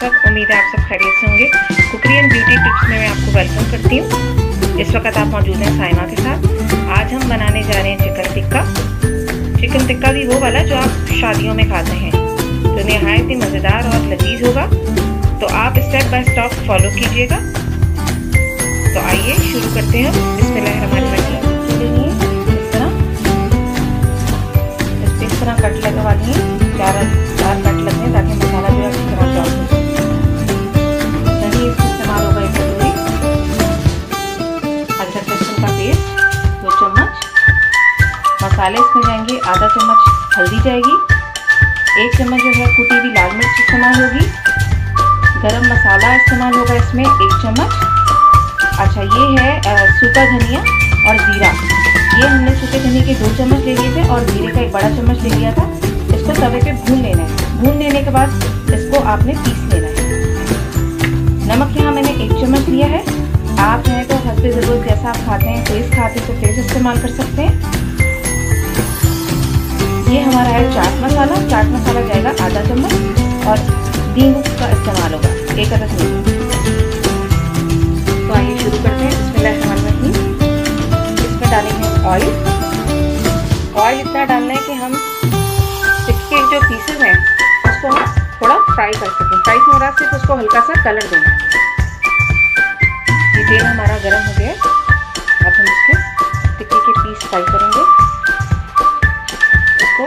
सब। उम्मीद है आप सब खैरियत से होंगे। कुकरी एंड ब्यूटी टिप्स में मैं आपको वेलकम करती हूँ। इस वक्त आप मौजूद हैं साइमा के साथ। आज हम बनाने जा रहे हैं चिकन टिक्का। चिकन टिक्का भी वो वाला जो आप शादियों में खाते हैं, तो नहायत ही मज़ेदार और लजीज होगा। तो आप स्टेप बाय स्टेप फॉलो कीजिएगा। तो आइए शुरू करते हैं। इस तरह कट लगवा दिए, चार कट लगे ताकि मसाला जो है अच्छी तरह चौक हो। चलिए इसमें इस्तेमाल होगा एक कटोरी अदरक लहसुन का पेस्ट 2 चम्मच, मसाले इसमें जाएंगे आधा चम्मच हल्दी जाएगी, 1 चम्मच जो है कुटी हुई लाल मिर्च इस्तेमाल होगी, गरम मसाला इस्तेमाल होगा इसमें 1 चम्मच। अच्छा, ये है सूखा धनिया और जीरा। ये हमने सूखे धनिया के 2 चम्मच ले लिए थे और जीरे का एक बड़ा चम्मच ले लिया था। इसको तवे पे भून लेना है। भून लेने के बाद इसको आपने पीस लेना है। नमक यहाँ मैंने 1 चम्मच लिया है। आप चाहे तो हंसते ज़रूरत जैसा आप खाते हैं, तेज़ खाते हैं तो तेज़ इस्तेमाल कर सकते हैं। ये हमारा है चाट मसाला। चाट मसाला जाएगा आधा चम्मच और नींबू का इस्तेमाल होगा 1 अदद नींबू। तो आइए शुरू करते हैं। इसमें डालेंगे ऑयल। इतना डालना है कि हम टिक्के जो पीसेस हैं उसको हम थोड़ा फ्राई कर सकें। फ्राई हो रहा है, सिर्फ उसको हल्का सा कलर देना है। ये तेल हमारा गर्म हो गया है। अब हम इसमें टिक्के के पीस फ्राई करेंगे। इसको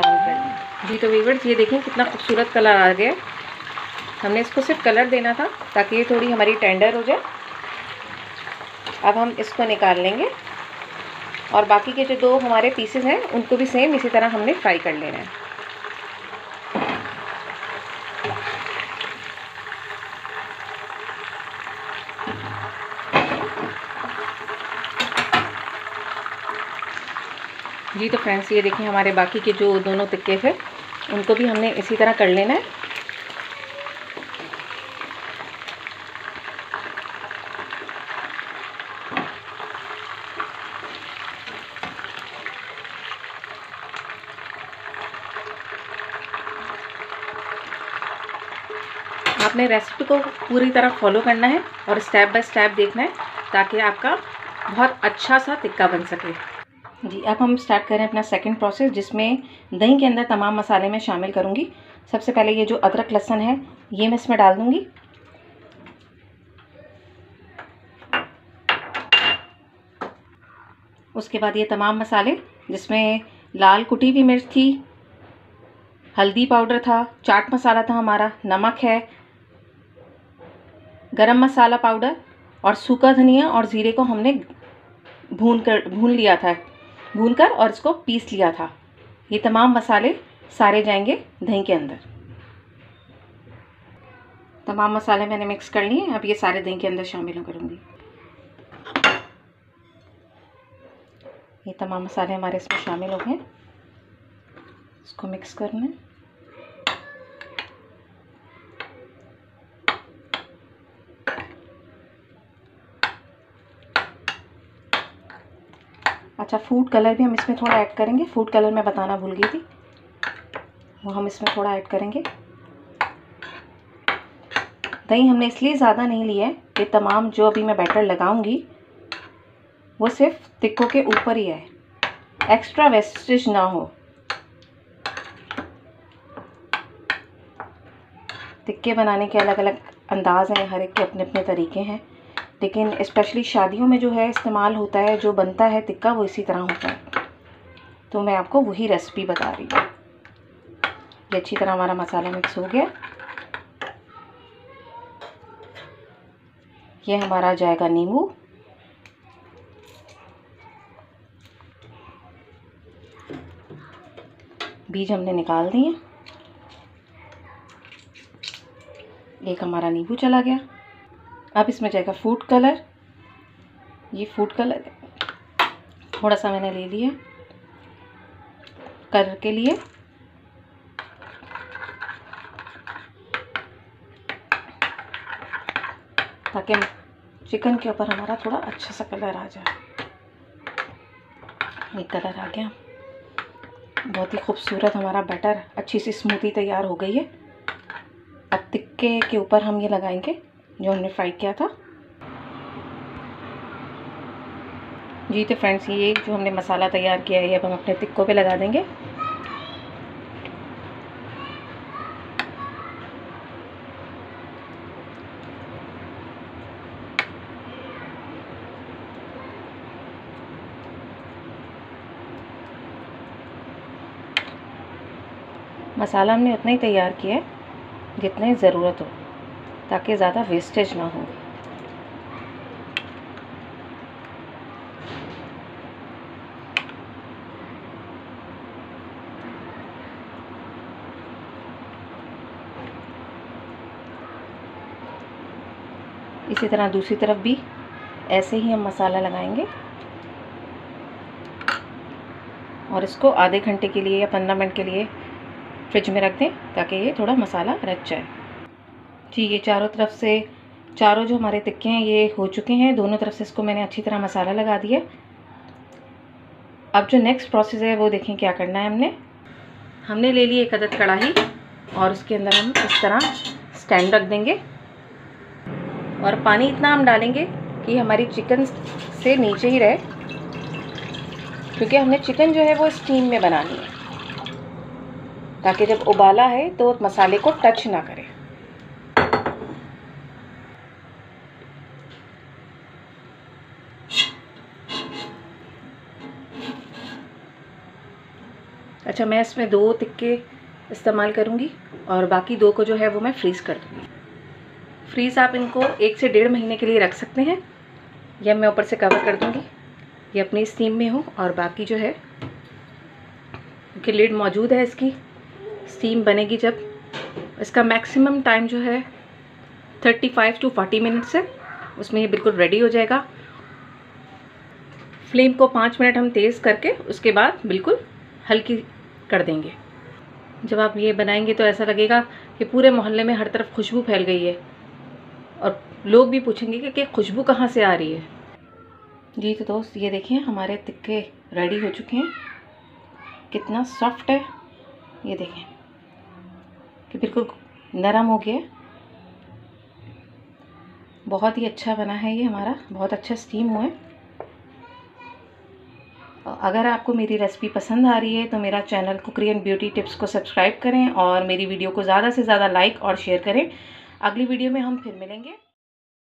डाल देंगे। जी तो व्यूअर्स, ये देखें कितना खूबसूरत कलर आ गया है। हमने इसको सिर्फ कलर देना था ताकि ये थोड़ी हमारी टेंडर हो जाए। अब हम इसको निकाल लेंगे और बाकी के जो 2 हमारे पीसेस हैं उनको भी सेम इसी तरह हमने फ्राई कर लेना है। जी तो फ्रेंड्स, ये देखिए हमारे बाकी के जो 2 टिक्के थे उनको भी हमने इसी तरह कर लेना है। आपने रेसिपी को पूरी तरह फॉलो करना है और स्टेप बाय स्टेप देखना है ताकि आपका बहुत अच्छा सा टिक्का बन सके। जी, अब हम स्टार्ट करें अपना सेकंड प्रोसेस, जिसमें दही के अंदर तमाम मसाले मैं शामिल करूंगी। सबसे पहले ये जो अदरक लहसुन है ये मैं इसमें डाल दूंगी। उसके बाद ये तमाम मसाले, जिसमें लाल कुटी हुई मिर्च थी, हल्दी पाउडर था, चाट मसाला था हमारा, नमक है, गरम मसाला पाउडर और सूखा धनिया और जीरे को हमने भून कर और इसको पीस लिया था। ये तमाम मसाले सारे जाएंगे दही के अंदर। तमाम मसाले मैंने मिक्स कर लिए। अब ये सारे दही के अंदर शामिल करूँगी। ये तमाम मसाले हमारे इसमें शामिल हो गए। इसको मिक्स करना है। अच्छा, फूड कलर भी हम इसमें थोड़ा ऐड करेंगे। फूड कलर मैं बताना भूल गई थी, वो हम इसमें थोड़ा ऐड करेंगे। दही हमने इसलिए ज़्यादा नहीं लिया है कि तमाम जो अभी मैं बैटर लगाऊंगी वो सिर्फ टिक्कों के ऊपर ही है, एक्स्ट्रा वेस्टेज ना हो। टिक्के बनाने के अलग अलग अंदाज़ हैं, हर एक के अपने अपने तरीके हैं, लेकिन स्पेशली शादियों में जो है इस्तेमाल होता है, जो बनता है टिक्का वो इसी तरह होता है। तो मैं आपको वही रेसिपी बता रही हूँ। ये अच्छी तरह हमारा मसाला मिक्स हो गया। ये हमारा जाएगा नींबू। बीज हमने निकाल दिए। एक हमारा नींबू चला गया। अब इसमें जाएगा फूड कलर। ये फूड कलर थोड़ा सा मैंने ले लिया कलर के लिए। ताकि चिकन के ऊपर हमारा थोड़ा अच्छा सा कलर आ जाए। ये कलर आ गया। बहुत ही खूबसूरत हमारा बैटर अच्छी सी स्मूदी तैयार हो गई है। अब टिक्के के ऊपर हम ये लगाएंगे जो हमने फ्राई किया था। जी तो फ्रेंड्स, ये जो हमने मसाला तैयार किया है अब हम अपने टिक्कों पे लगा देंगे। मसाला हमने उतना ही तैयार किया है जितना ही ज़रूरत हो, ताकि ज़्यादा वेस्टेज ना हो। इसी तरह दूसरी तरफ भी ऐसे ही हम मसाला लगाएंगे और इसको आधे घंटे के लिए या 15 मिनट के लिए फ्रिज में रख दें, ताकि ये थोड़ा मसाला रच जाए। जी ये चारों तरफ से चारों जो हमारे टिक्के हैं ये हो चुके हैं, दोनों तरफ से इसको मैंने अच्छी तरह मसाला लगा दिया। अब जो नेक्स्ट प्रोसेस है वो देखें क्या करना है। हमने ले ली एक अदद कढ़ाई और उसके अंदर हम इस तरह स्टैंड रख देंगे और पानी इतना हम डालेंगे कि हमारी चिकन से नीचे ही रहे, क्योंकि हमने चिकन जो है वो स्टीम में बनानी है, ताकि जब उबाला है तो मसाले को टच ना करे। अच्छा, मैं इसमें 2 टिक्के इस्तेमाल करूंगी और बाकी 2 को जो है वो मैं फ्रीज़ कर दूंगी। फ्रीज़ आप इनको 1 से 1.5 महीने के लिए रख सकते हैं, या मैं ऊपर से कवर कर दूंगी, ये अपनी स्टीम में हो। और बाकी जो है कि लिड मौजूद है, इसकी स्टीम बनेगी जब, इसका मैक्सिमम टाइम जो है 35 से 40 मिनट्स है, उसमें ये बिल्कुल रेडी हो जाएगा। फ्लेम को 5 मिनट हम तेज़ करके उसके बाद बिल्कुल हल्की कर देंगे। जब आप ये बनाएंगे तो ऐसा लगेगा कि पूरे मोहल्ले में हर तरफ खुशबू फैल गई है और लोग भी पूछेंगे कि खुशबू कहाँ से आ रही है। जी तो दोस्त, ये देखिए हमारे टिक्के रेडी हो चुके हैं। कितना सॉफ्ट है, ये देखें कि बिल्कुल नरम हो गया। बहुत ही अच्छा बना है ये हमारा, बहुत अच्छा स्टीम हुआ है। अगर आपको मेरी रेसिपी पसंद आ रही है तो मेरा channel cookery and beauty tips को सब्सक्राइब करें और मेरी वीडियो को ज़्यादा से ज़्यादा लाइक और शेयर करें। अगली वीडियो में हम फिर मिलेंगे।